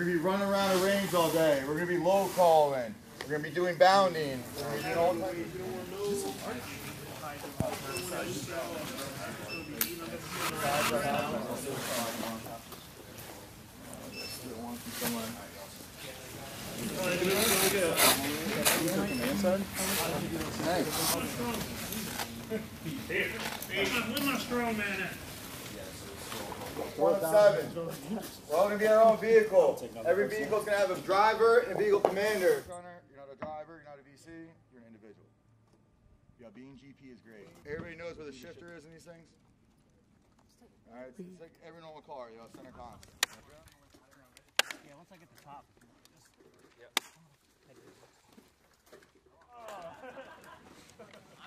going to be running around the range all day. We're going to be low calling. We're going to be doing bounding. We're going to be doing all kinds of. Where's my straw man at? 4-7. We're all going to be in our own vehicle. Every vehicle is going to have a driver and a vehicle commander. You're not a driver, you're not a VC, you're an individual. Yeah, being GP is great. Everybody knows where the shifter is in these things? All right, it's like every normal car, you know, center console. Yeah, once I get the top. Yep.